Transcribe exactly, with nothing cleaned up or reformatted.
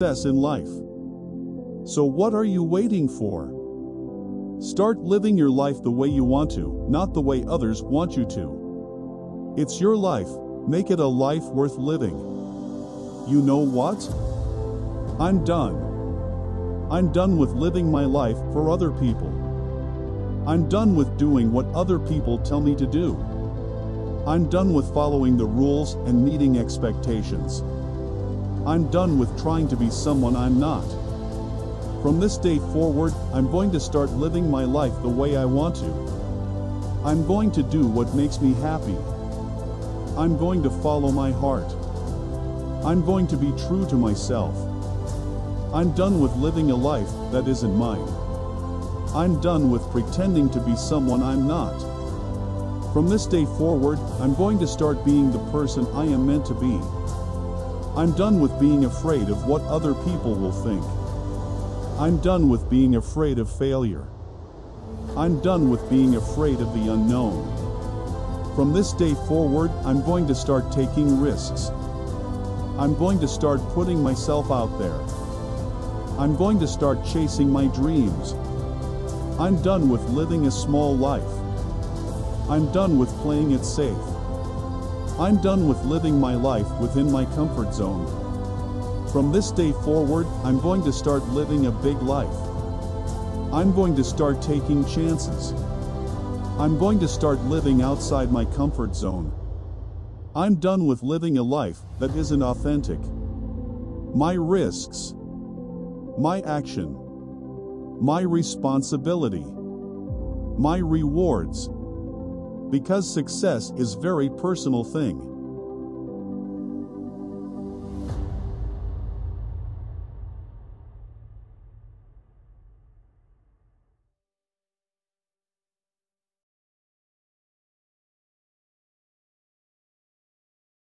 success in life. So what are you waiting for? Start living your life the way you want to, not the way others want you to. It's your life, make it a life worth living. You know what? I'm done. I'm done with living my life for other people. I'm done with doing what other people tell me to do. I'm done with following the rules and meeting expectations. I'm done with trying to be someone I'm not. From this day forward, I'm going to start living my life the way I want to. I'm going to do what makes me happy. I'm going to follow my heart. I'm going to be true to myself. I'm done with living a life that isn't mine. I'm done with pretending to be someone I'm not. From this day forward, I'm going to start being the person I am meant to be. I'm done with being afraid of what other people will think. I'm done with being afraid of failure. I'm done with being afraid of the unknown. From this day forward, I'm going to start taking risks. I'm going to start putting myself out there. I'm going to start chasing my dreams. I'm done with living a small life. I'm done with playing it safe. I'm done with living my life within my comfort zone. From this day forward, I'm going to start living a big life. I'm going to start taking chances. I'm going to start living outside my comfort zone. I'm done with living a life that isn't authentic. My risks, my action, my responsibility, my rewards. Because success is a very personal thing.